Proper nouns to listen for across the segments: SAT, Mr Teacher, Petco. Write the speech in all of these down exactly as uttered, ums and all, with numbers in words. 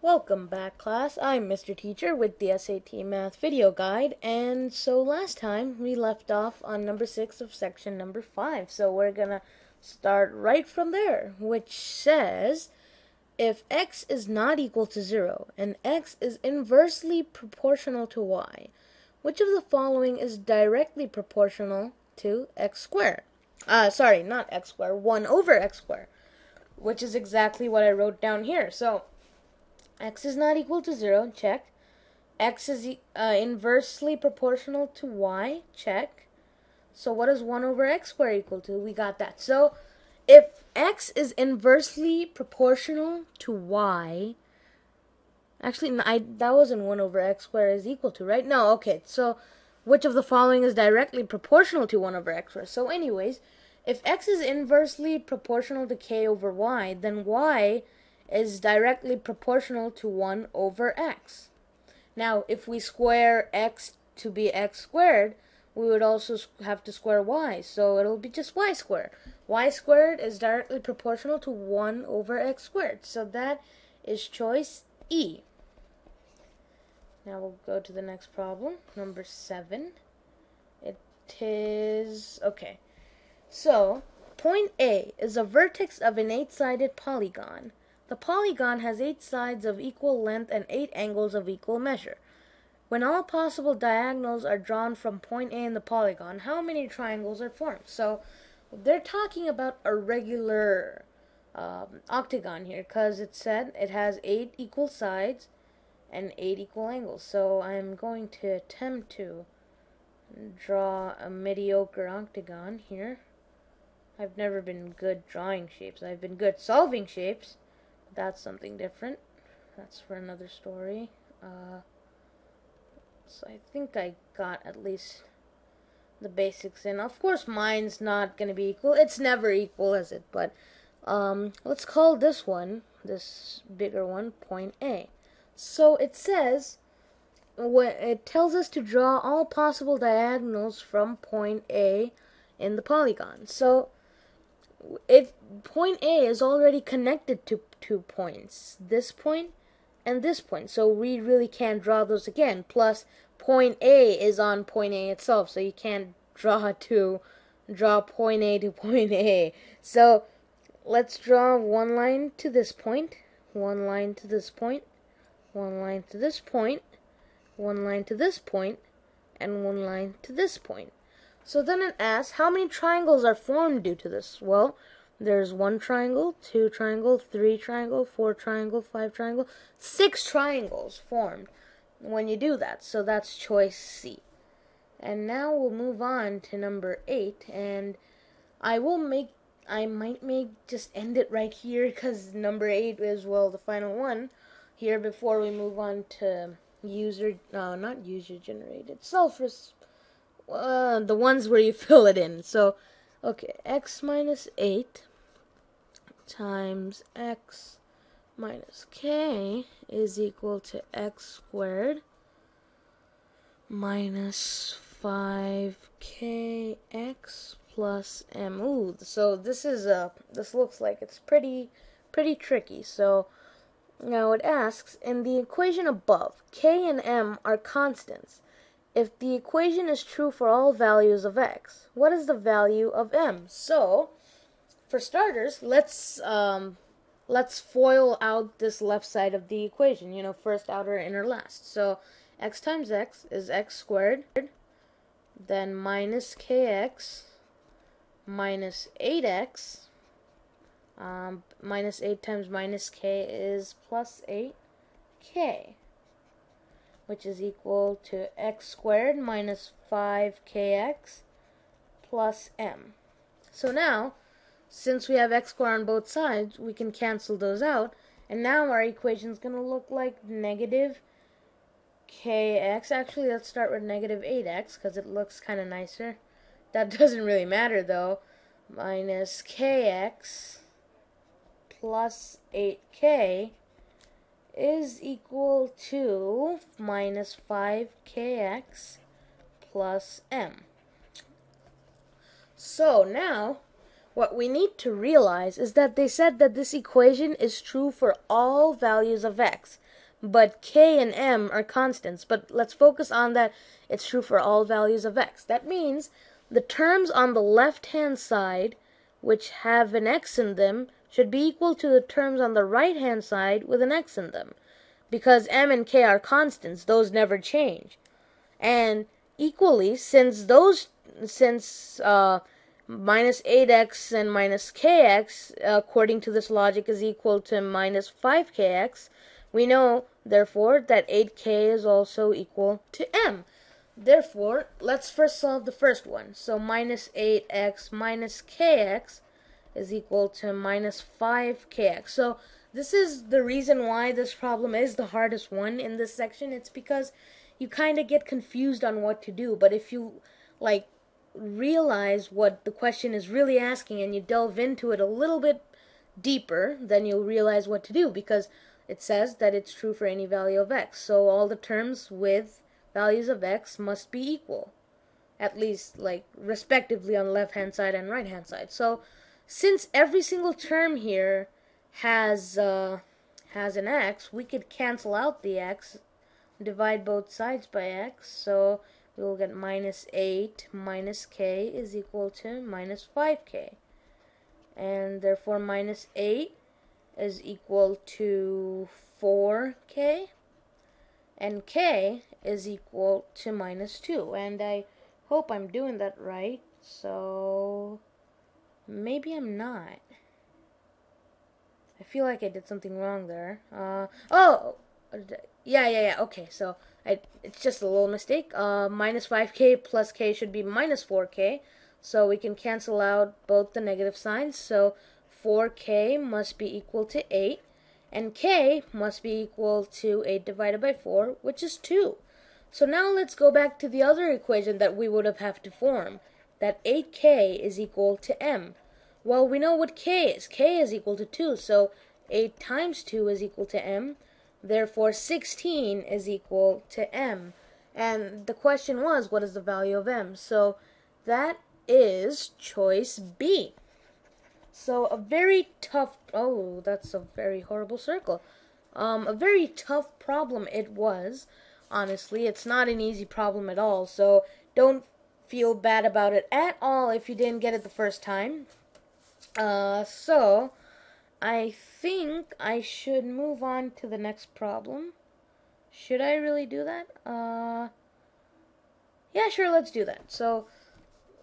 Welcome back, class. I'm Mister Teacher with the S A T Math video guide, and so last time we left off on number six of section number five, so we're gonna start right from there, which says if x is not equal to zero and x is inversely proportional to y, which of the following is directly proportional to x squared? Uh, sorry, not x squared, one over x squared, which is exactly what I wrote down here. So x is not equal to zero, check. X is uh, inversely proportional to y, check. So what is one over x squared equal to? We got that. So if x is inversely proportional to y, actually, I, that wasn't one over x squared is equal to, right? No, okay. So which of the following is directly proportional to one over x squared? So anyways, if x is inversely proportional to k over y, then y is directly proportional to one over x. Now, if we square x to be x squared, we would also have to square y, so it'll be just y squared. Y squared is directly proportional to one over x squared, so that is choice E. Now we'll go to the next problem, number seven. It is, okay. So, point A is a vertex of an eight-sided polygon. The polygon has eight sides of equal length and eight angles of equal measure. When all possible diagonals are drawn from point A in the polygon, how many triangles are formed? So they're talking about a regular um, octagon here, because it said it has eight equal sides and eight equal angles. So I'm going to attempt to draw a mediocre octagon here. I've never been good drawing shapes. I've been good solving shapes. That's something different. That's for another story. Uh, so I think I got at least the basics in. Of course, mine's not going to be equal. It's never equal, is it? But um, let's call this one, this bigger one, point A. So it says, it tells us to draw all possible diagonals from point A in the polygon. So if point A is already connected to two points, this point and this point, so we really can't draw those again. Plus, point A is on point A itself, so you can't draw to draw point A to point A. So let's draw one line to this point, one line to this point, one line to this point, one line to this point, and one line to this point. So then it asks, how many triangles are formed due to this? Well, there's one triangle, two triangle, three triangle, four triangle, five triangle, six triangles formed when you do that. So that's choice C. And now we'll move on to number eight, and I will make, I might make just end it right here, because number eight is, well, the final one here before we move on to user, no, not user generated, self-responsible. Uh, the ones where you fill it in. So, okay, x minus eight times x minus k is equal to x squared minus five k x plus m. Ooh, so this is a, this looks like it's pretty, pretty tricky. So now it asks, in the equation above, k and m are constants. If the equation is true for all values of x, what is the value of m? So, for starters, let's um, let's FOIL out this left side of the equation. You know, first, outer, inner, last. So, x times x is x squared, then minus kx, minus eight x, um, minus eight times minus k is plus eight k. Which is equal to x squared minus five k x plus m. So now, since we have x squared on both sides, we can cancel those out. And now our equation is going to look like negative kx. Actually, let's start with negative eight x because it looks kind of nicer. That doesn't really matter, though. Minus kx plus eight k. Is equal to minus five k x plus m. So now What we need to realize is that they said that this equation is true for all values of x, but k and m are constants. But let's focus on that it's true for all values of x. That means the terms on the left-hand side, which have an x in them, should be equal to the terms on the right-hand side with an x in them, because m and k are constants. Those never change. And equally, since those, since uh, minus eight x and minus kx, according to this logic, is equal to minus five k x, we know, therefore, that eight k is also equal to m. Therefore, let's first solve the first one. So minus eight x minus kx is equal to minus five k x. So this is the reason why this problem is the hardest one in this section. It's because you kind of get confused on what to do, but if you like realize what the question is really asking and you delve into it a little bit deeper, then you'll realize what to do, because it says that it's true for any value of x, so all the terms with values of x must be equal, at least like respectively on the left hand side and right hand side. So since every single term here has uh, has an x, we could cancel out the x, divide both sides by x, so we will get minus eight minus k is equal to minus five k, and therefore minus eight is equal to four k, and k is equal to minus two. And I hope I'm doing that right, so maybe I'm not. I feel like I did something wrong there. Uh, oh! Yeah, yeah, yeah, okay, so I, it's just a little mistake. Uh, minus five k plus k should be minus four k, so we can cancel out both the negative signs, so four k must be equal to eight, and k must be equal to eight divided by four, which is two. So now let's go back to the other equation that we would have had to form, that eight k is equal to m. Well, we know what k is. K is equal to two, so eight times two is equal to m. Therefore, sixteen is equal to m. And the question was, what is the value of m? So that is choice B. So a very tough, oh, that's a very horrible circle. Um, a very tough problem it was. Honestly, it's not an easy problem at all. So don't feel bad about it at all if you didn't get it the first time. Uh, so I think I should move on to the next problem. Should I really do that? Uh, yeah, sure, let's do that. So,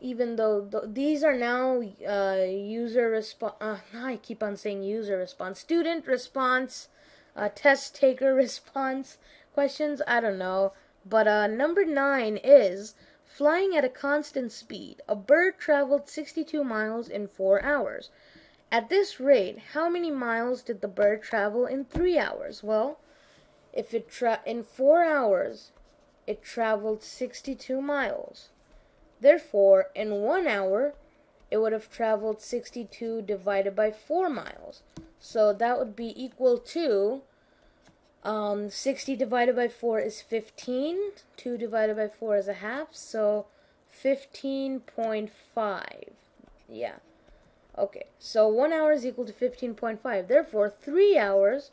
even though th these are now uh, user response, uh, I keep on saying user response, student response, uh, test taker response questions, I don't know. But uh, number nine is, flying at a constant speed, a bird traveled sixty-two miles in four hours. At this rate, how many miles did the bird travel in three hours? Well, if it tra in four hours, it traveled sixty-two miles. Therefore, in one hour, it would have traveled sixty-two divided by four miles. So that would be equal to um, sixty divided by four is fifteen. two divided by four is a half. So fifteen point five. Yeah. Okay, so one hour is equal to fifteen point five. Therefore, three hours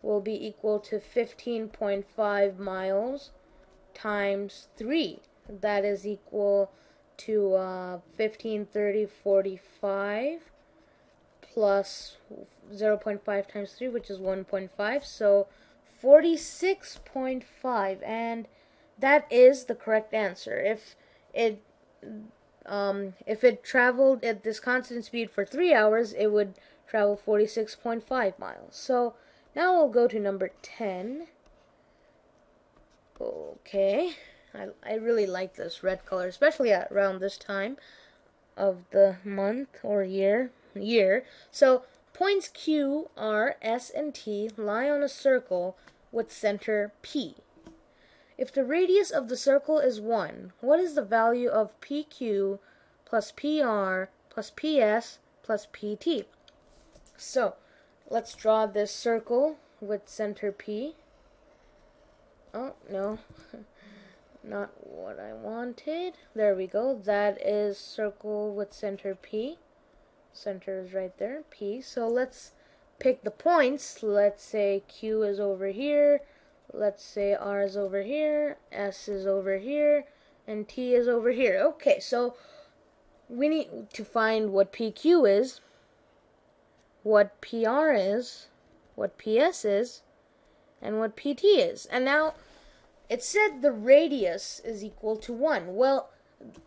will be equal to fifteen point five miles times three. That is equal to uh, fifteen, thirty, forty-five plus zero point five times three, which is one point five. So forty-six point five, and that is the correct answer. If it... Um, if it traveled at this constant speed for three hours, it would travel forty-six point five miles. So now we'll go to number ten. Okay, I, I really like this red color, especially at around this time of the month or year. Year. So points Q, R, S, and T lie on a circle with center P. If the radius of the circle is one, what is the value of P Q plus P R plus P S plus P T? So, let's draw this circle with center P. Oh, no. Not what I wanted. There we go. That is circle with center P. center is right there, P. So let's pick the points. Let's say Q is over here, let's say R is over here, S is over here, and T is over here. Okay, so we need to find what P Q is, what P R is, what P S is, and what P T is. And now it said the radius is equal to one. Well,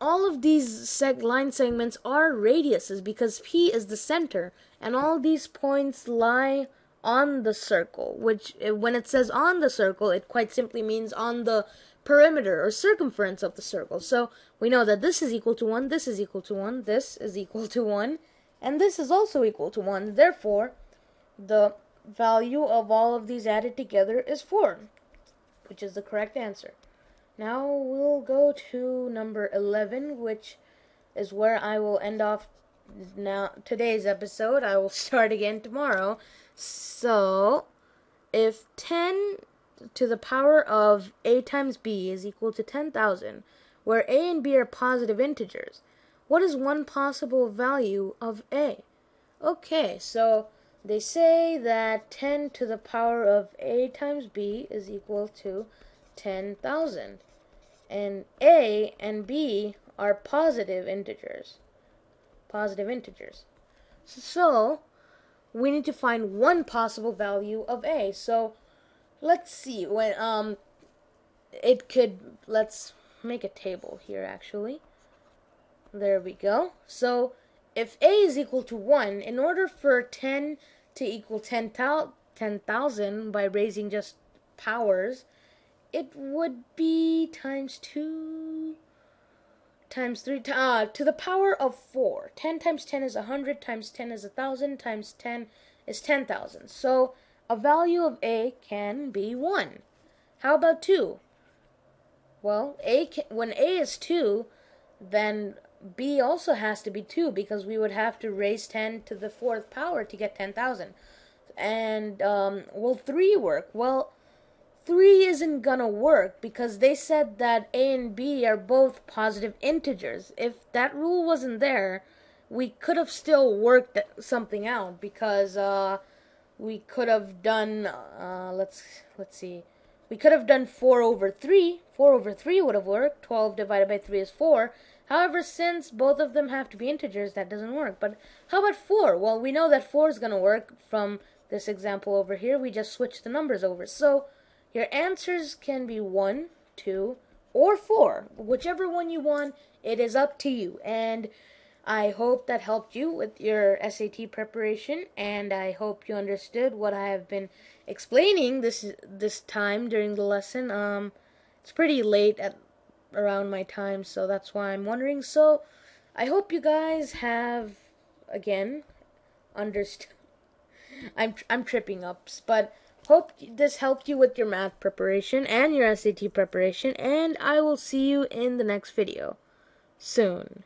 all of these seg line segments are radiuses because P is the center, and all these points lie on the circle, which when it says on the circle, it quite simply means on the perimeter or circumference of the circle. So we know that this is equal to one, this is equal to one, this is equal to one, and this is also equal to one. Therefore, the value of all of these added together is four, which is the correct answer. Now we'll go to number eleven, which is where I will end off now today's episode. I will start again tomorrow. So if ten to the power of A times B is equal to ten thousand, where A and B are positive integers, what is one possible value of A? Okay, so they say that ten to the power of A times B is equal to ten thousand, and A and B are positive integers. Positive integers. So we need to find one possible value of A. So let's see when um it could. Let's make a table here. Actually, there we go. So if A is equal to one, in order for ten to equal ten thousand by raising just powers, it would be times two. Times three uh, to the power of four. ten times ten is one hundred, times ten is one thousand, times ten is ten thousand. So a value of A can be one. How about two? Well, A can, when A is two, then B also has to be two, because we would have to raise ten to the fourth power to get ten thousand. And um, will three work? Well, three isn't gonna work because they said that A and B are both positive integers. If that rule wasn't there, we could have still worked something out, because uh, we could have done uh, let's let's see we could have done four over three. Four over three would have worked. Twelve divided by three is four. However, since both of them have to be integers, that doesn't work. But how about four? Well, we know that four is gonna work from this example over here. We just switched the numbers over. So your answers can be one, two, or four. Whichever one you want, it is up to you. And I hope that helped you with your S A T preparation, and I hope you understood what I have been explaining this this time during the lesson. Um, it's pretty late at around my time, so that's why I'm wondering. So I hope you guys have, again, understood. I'm, I'm tripping up, but hope this helped you with your math preparation and your S A T preparation, and I will see you in the next video soon.